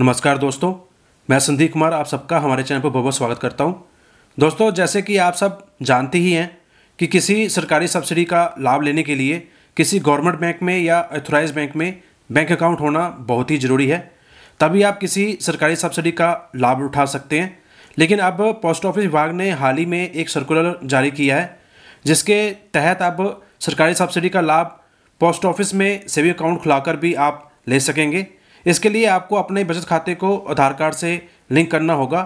नमस्कार दोस्तों, मैं संदीप कुमार आप सबका हमारे चैनल पर बहुत बहुत स्वागत करता हूं। दोस्तों, जैसे कि आप सब जानते ही हैं कि किसी सरकारी सब्सिडी का लाभ लेने के लिए किसी गवर्नमेंट बैंक में या ऑथोराइज बैंक में बैंक अकाउंट होना बहुत ही ज़रूरी है, तभी आप किसी सरकारी सब्सिडी का लाभ उठा सकते हैं। लेकिन अब पोस्ट ऑफिस विभाग ने हाल ही में एक सर्कुलर जारी किया है, जिसके तहत अब सरकारी सब्सिडी का लाभ पोस्ट ऑफिस में सेविंग अकाउंट खुलाकर भी आप ले सकेंगे। इसके लिए आपको अपने बचत खाते को आधार कार्ड से लिंक करना होगा।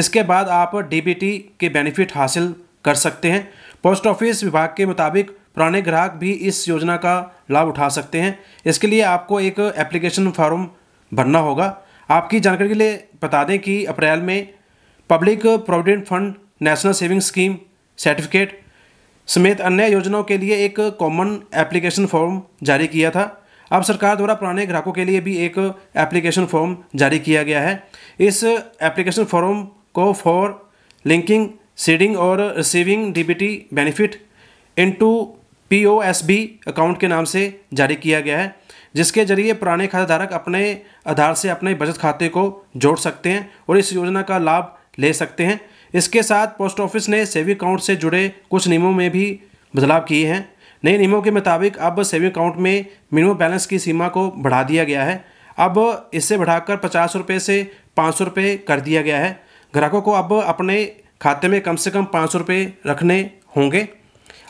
इसके बाद आप डीबीटी के बेनिफिट हासिल कर सकते हैं। पोस्ट ऑफिस विभाग के मुताबिक पुराने ग्राहक भी इस योजना का लाभ उठा सकते हैं। इसके लिए आपको एक एप्लीकेशन फॉर्म भरना होगा। आपकी जानकारी के लिए बता दें कि अप्रैल में public provident fund, national saving scheme certificate समेत अन्य योजनाओं के लिए एक कॉमन एप्लीकेशन फॉर्म जारी किया था। अब सरकार द्वारा पुराने ग्राहकों के लिए भी एक एप्लीकेशन फॉर्म जारी किया गया है। इस एप्लीकेशन फॉर्म को फॉर लिंकिंग, सीडिंग और receiving DBT benefit into POSB account के नाम से जारी किया गया है, जिसके जरिए पुराने खाता धारक अपने आधार से अपने बचत खाते को जोड़ सकते हैं और इस योजना का लाभ ले सकते हैं। इसके साथ पोस्ट ऑफिस ने सेविंग अकाउंट से जुड़े कुछ नियमों में भी बदलाव किए हैं। नए नियमों के मुताबिक अब सेविंग अकाउंट में मिनिमम बैलेंस की सीमा को बढ़ा दिया गया है। अब इससे बढ़ाकर ₹50 से ₹500 कर दिया गया है। ग्राहकों को अब अपने खाते में कम से कम ₹500 रखने होंगे।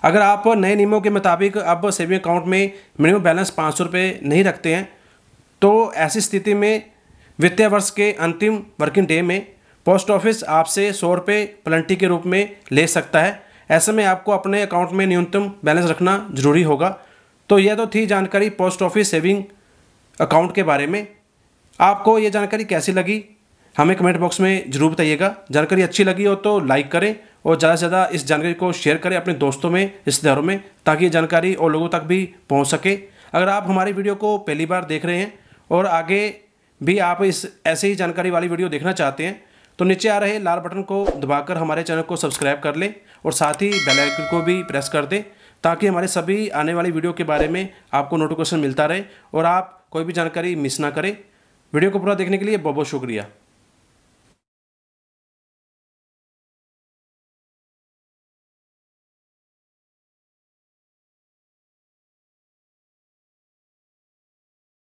अगर आप नए नियमों के मुताबिक अब सेविंग अकाउंट में मिनिमम बैलेंस ₹500 नहीं रखते हैं, तो ऐसी स्थिति में वित्तीय वर्ष के अंतिम वर्किंग डे में पोस्ट ऑफिस आपसे ₹100 पेनल्टी के रूप में ले सकता है। ऐसे में आपको अपने अकाउंट में न्यूनतम बैलेंस रखना जरूरी होगा। तो यह तो थी जानकारी पोस्ट ऑफिस सेविंग अकाउंट के बारे में। आपको ये जानकारी कैसी लगी हमें कमेंट बॉक्स में ज़रूर बताइएगा। जानकारी अच्छी लगी हो तो लाइक करें और ज़्यादा से ज़्यादा इस जानकारी को शेयर करें अपने दोस्तों में, रिश्तेदारों में, ताकि ये जानकारी और लोगों तक भी पहुँच सके। अगर आप हमारी वीडियो को पहली बार देख रहे हैं और आगे भी आप इस ऐसे ही जानकारी वाली वीडियो देखना चाहते हैं, तो नीचे आ रहे लाल बटन को दबाकर हमारे चैनल को सब्सक्राइब कर लें और साथ ही बेल आइकन को भी प्रेस कर दें, ताकि हमारे सभी आने वाली वीडियो के बारे में आपको नोटिफिकेशन मिलता रहे और आप कोई भी जानकारी मिस ना करें। वीडियो को पूरा देखने के लिए बहुत बहुत शुक्रिया।